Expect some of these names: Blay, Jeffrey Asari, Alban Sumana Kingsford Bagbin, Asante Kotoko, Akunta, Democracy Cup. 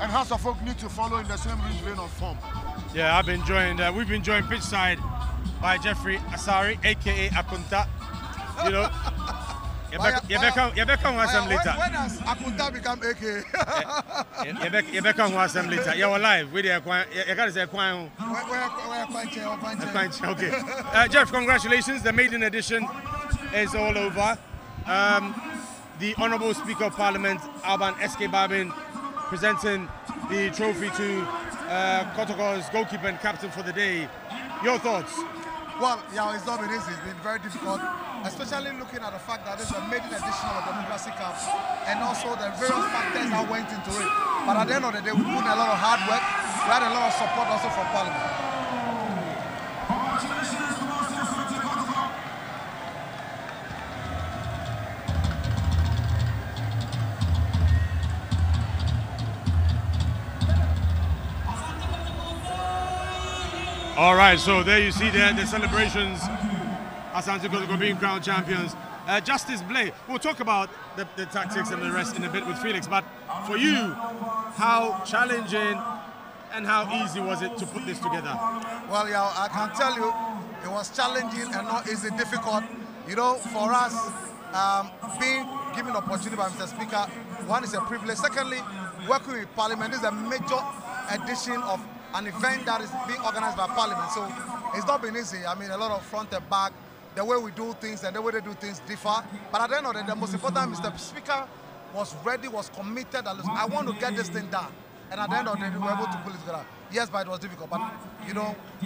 and House of Folk need to follow in the same rich vein of form. Yeah, I've been joined, we've been joined pitchside by Jeffrey Asari, aka Akunta. You know, you better come watch them later. When has Akunta become aka? You better come watch them later. You're alive. We there. You gotta say Kwan. Okay. Jeff, congratulations. The maiden edition is all over. The Honourable Speaker of Parliament, Alban Bagbin, presenting the trophy to Kotoko's goalkeeper and captain for the day. Your thoughts? Well, yeah, it's not been easy. It's been very difficult, especially looking at the fact that it's a maiden edition of the Democracy Cup and also the various factors that went into it. But at the end of the day, we put in a lot of hard work. We had a lot of support also from Parliament. All right, so there you see the celebrations as Asante Kotoko being crowned champions. Justice Blay, we'll talk about the tactics and the rest in a bit with Felix, but for you, how challenging and how easy was it to put this together? Well, yeah, I can tell you it was challenging and not easy, difficult. You know, for us, being given opportunity by Mr. Speaker, one is a privilege. Secondly, working with Parliament is a major addition of an event that is being organized by Parliament, so it's not been easy. I mean, a lot of front and back, the way we do things and the way they do things differ. But at the end of the day, the most important, Mr. Speaker was ready, was committed. I want to get this thing done. And at the end of the day, we were able to pull it together. Yes, but it was difficult. But, you know,